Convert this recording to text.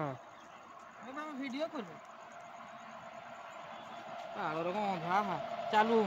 Video चालू।